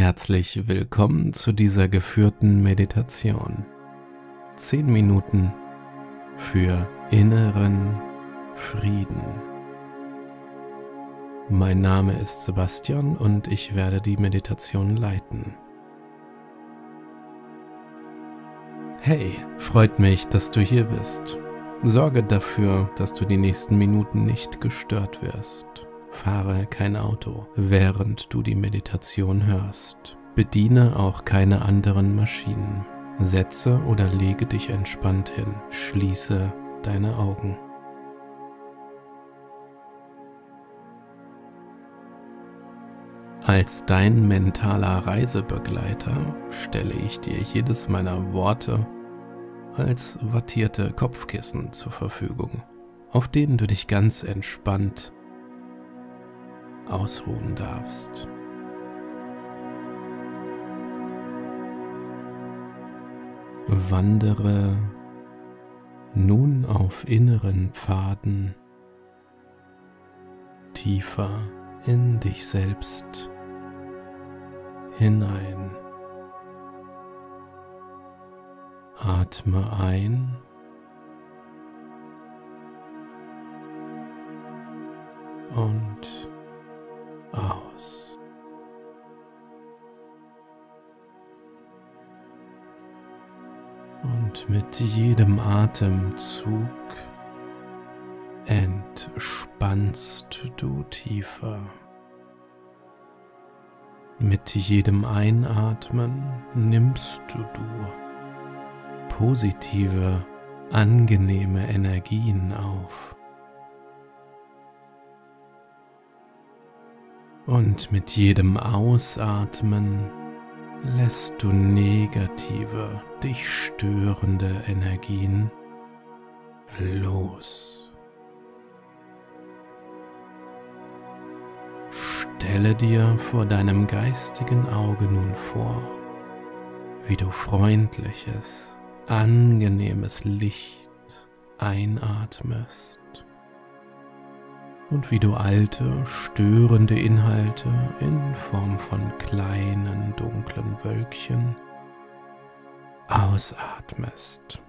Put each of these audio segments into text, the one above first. Herzlich willkommen zu dieser geführten Meditation. 10 Minuten für inneren Frieden. Mein Name ist Sebastian und ich werde die Meditation leiten. Hey, freut mich, dass du hier bist. Sorge dafür, dass du die nächsten Minuten nicht gestört wirst. Fahre kein Auto, während du die Meditation hörst. Bediene auch keine anderen Maschinen. Setze oder lege dich entspannt hin. Schließe deine Augen. Als dein mentaler Reisebegleiter stelle ich dir jedes meiner Worte als wattierte Kopfkissen zur Verfügung, auf denen du dich ganz entspannt ausruhen darfst. Wandere nun auf inneren Pfaden tiefer in dich selbst hinein. Atme ein und aus. Und mit jedem Atemzug entspannst du tiefer. Mit jedem Einatmen nimmst du positive, angenehme Energien auf. Und mit jedem Ausatmen lässt du negative, dich störende Energien los. Stelle dir vor deinem geistigen Auge nun vor, wie du freundliches, angenehmes Licht einatmest und wie du alte, störende Inhalte in Form von kleinen, dunklen Wölkchen ausatmest.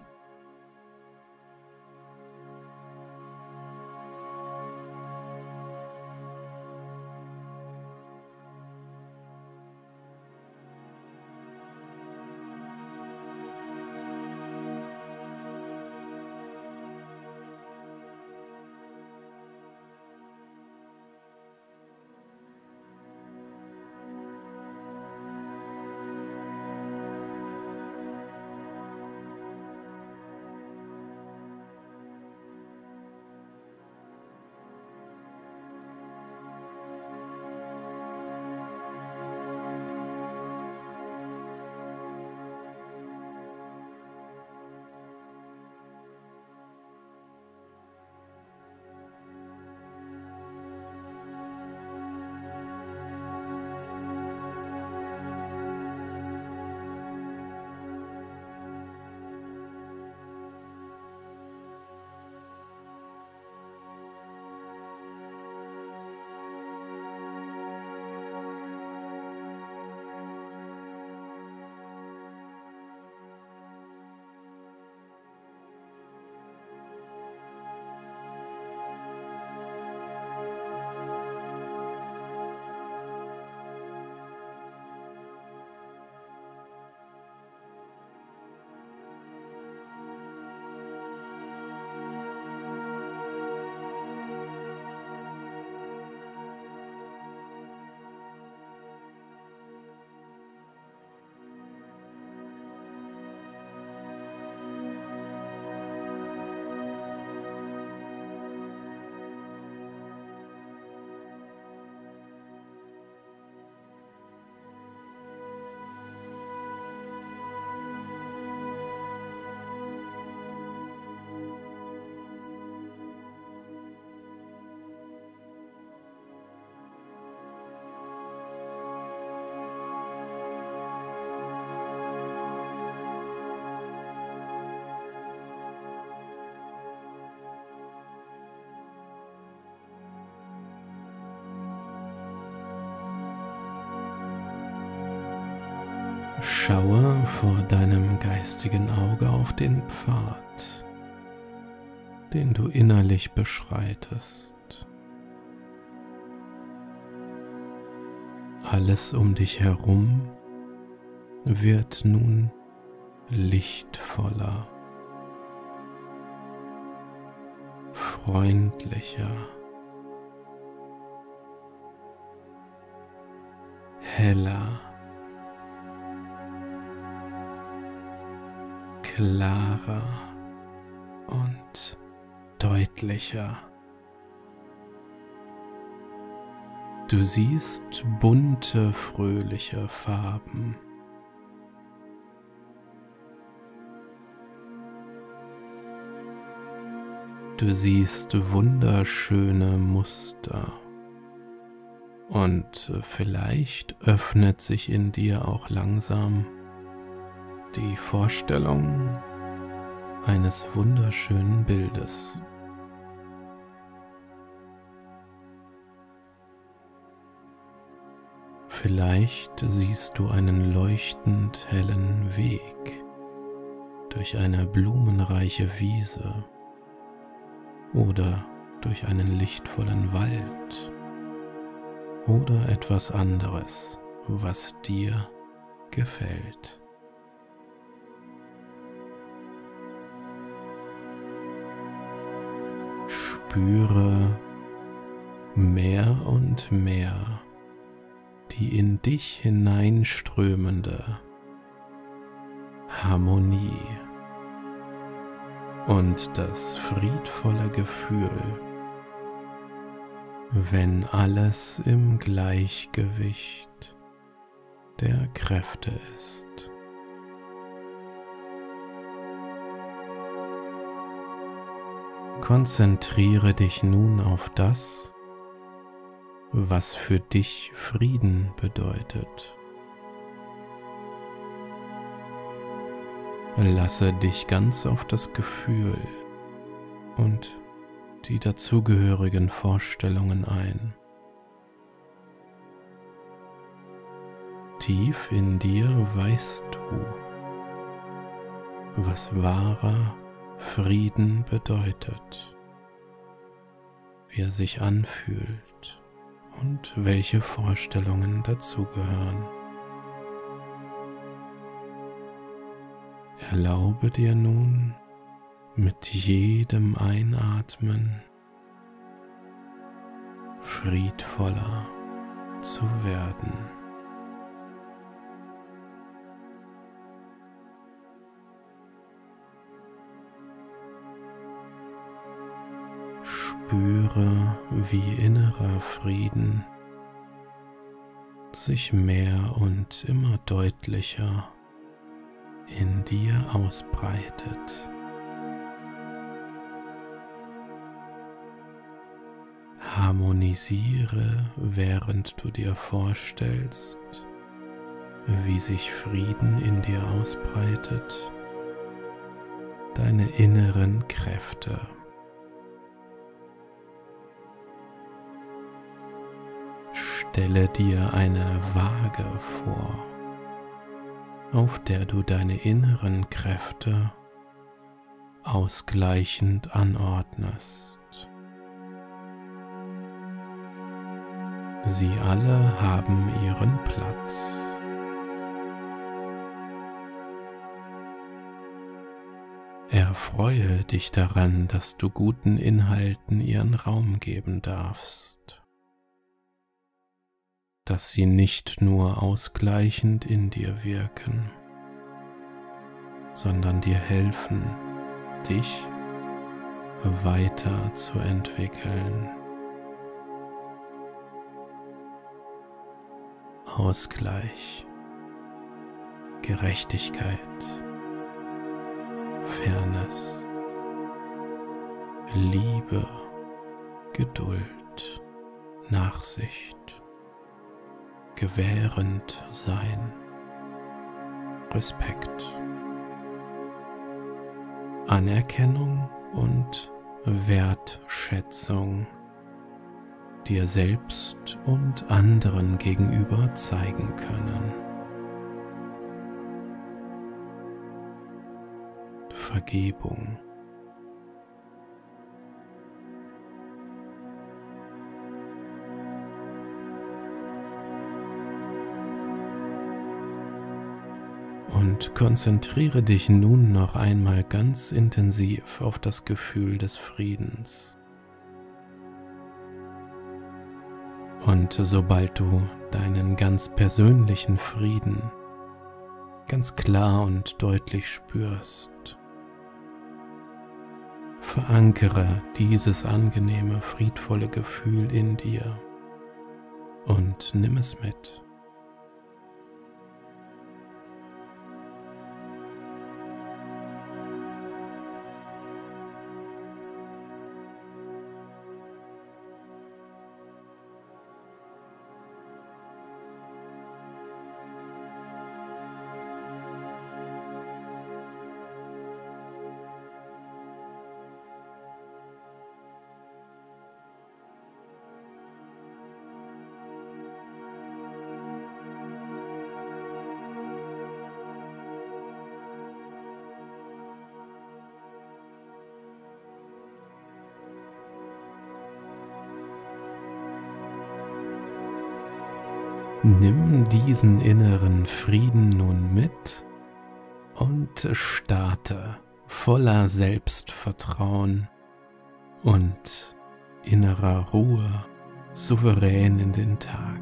Schaue vor deinem geistigen Auge auf den Pfad, den du innerlich beschreitest. Alles um dich herum wird nun lichtvoller, freundlicher, heller, klarer und deutlicher. Du siehst bunte, fröhliche Farben. Du siehst wunderschöne Muster und vielleicht öffnet sich in dir auch langsam die Vorstellung eines wunderschönen Bildes. Vielleicht siehst du einen leuchtend hellen Weg durch eine blumenreiche Wiese oder durch einen lichtvollen Wald oder etwas anderes, was dir gefällt. Spüre mehr und mehr die in dich hineinströmende Harmonie und das friedvolle Gefühl, wenn alles im Gleichgewicht der Kräfte ist. Konzentriere dich nun auf das, was für dich Frieden bedeutet. Lasse dich ganz auf das Gefühl und die dazugehörigen Vorstellungen ein. Tief in dir weißt du, was wahrer Frieden bedeutet, wie er sich anfühlt und welche Vorstellungen dazugehören. Erlaube dir nun, mit jedem Einatmen friedvoller zu werden. Spüre, wie innerer Frieden sich mehr und immer deutlicher in dir ausbreitet. Harmonisiere, während du dir vorstellst, wie sich Frieden in dir ausbreitet, deine inneren Kräfte. Stelle dir eine Waage vor, auf der du deine inneren Kräfte ausgleichend anordnest. Sie alle haben ihren Platz. Erfreue dich daran, dass du guten Inhalten ihren Raum geben darfst, dass sie nicht nur ausgleichend in dir wirken, sondern dir helfen, dich weiter zu entwickeln. Ausgleich, Gerechtigkeit, Fairness, Liebe, Geduld, Nachsicht, gewährend sein, Respekt, Anerkennung und Wertschätzung dir selbst und anderen gegenüber zeigen können. Vergebung. Und konzentriere dich nun noch einmal ganz intensiv auf das Gefühl des Friedens. Und sobald du deinen ganz persönlichen Frieden ganz klar und deutlich spürst, verankere dieses angenehme, friedvolle Gefühl in dir und nimm es mit. Nimm diesen inneren Frieden nun mit und starte voller Selbstvertrauen und innerer Ruhe souverän in den Tag.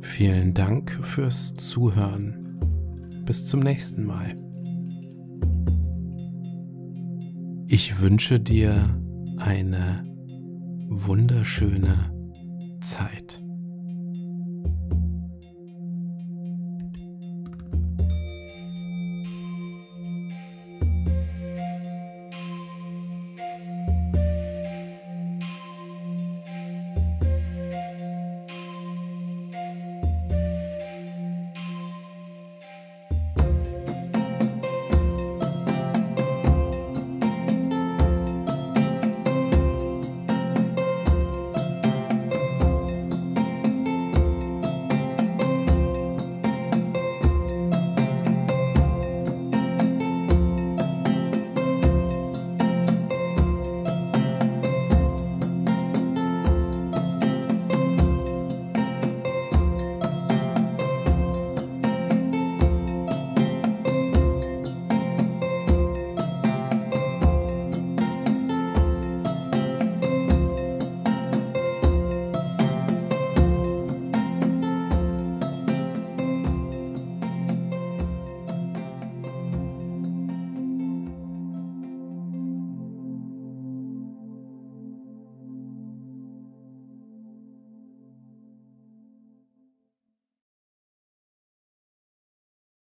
Vielen Dank fürs Zuhören. Bis zum nächsten Mal. Ich wünsche dir eine wunderschöne Zeit.